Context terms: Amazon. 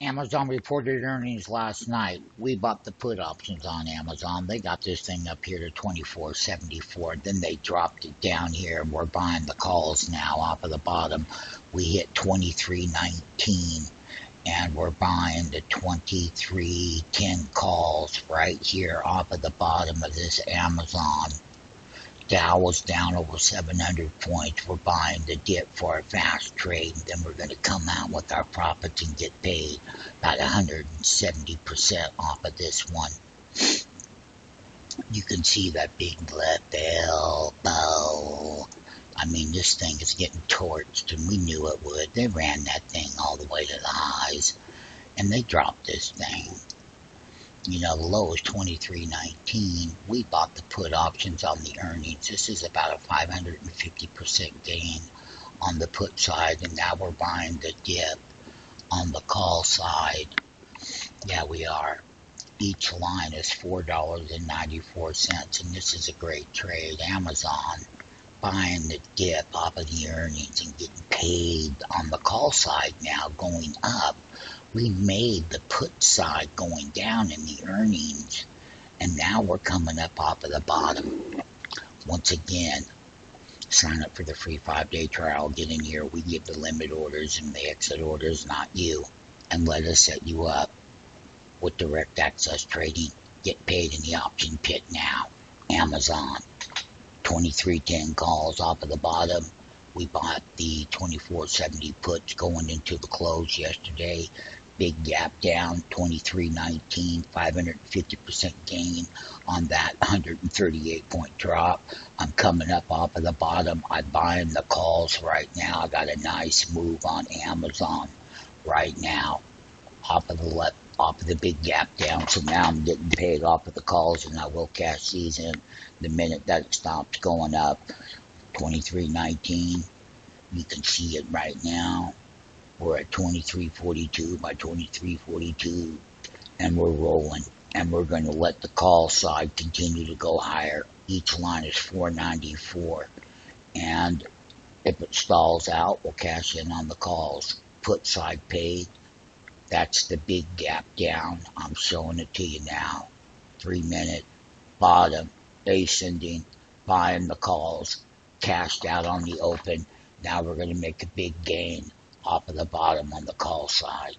Amazon reported earnings last night. We bought the put options on Amazon. They got this thing up here to $24.74. Then they dropped it down here. We're buying the calls now off of the bottom. We hit $23.19, and we're buying the $23.10 calls right here off of the bottom of this Amazon. Dow was down over 700 points. We're buying the dip for a fast trade. And then we're going to come out with our profits and get paid about 170% off of this one. You can see that big left elbow. I mean, this thing is getting torched, and we knew it would. They ran that thing all the way to the highs, and they dropped this thing. You know, the low is $23.19. We bought the put options on the earnings. This is about a 550% gain on the put side, and now we're buying the dip on the call side. Yeah, we are. Each line is $4.94, and this is a great trade. Amazon buying the dip off of the earnings and getting paid on the call side now going up. We made the put side going down in the earnings, and now we're coming up off of the bottom. Once again, sign up for the free 5-day trial. Get in here. We give the limit orders and the exit orders, not you. And let us set you up with direct access trading. Get paid in the option pit now. Amazon, 23.10 calls off of the bottom. We bought the 24.70 puts going into the close yesterday. Big gap down, 23.19, 550% gain on that 138-point drop. I'm coming up off of the bottom. I'm buying the calls right now. I got a nice move on Amazon right now. Off of the left, off of the big gap down. So now I'm getting paid off of the calls, and I will cash these in the minute that it stops going up. 23.19, you can see it right now. We're at 23.42 by 23.42, and we're rolling, and we're going to let the call side continue to go higher. Each line is $4.94, and if it stalls out, we'll cash in on the calls. Put side paid. That's the big gap down. I'm showing it to you now. 3 minute bottom ascending, buying the calls. Cashed out on the open. Now we're going to make a big gain off of the bottom on the call side.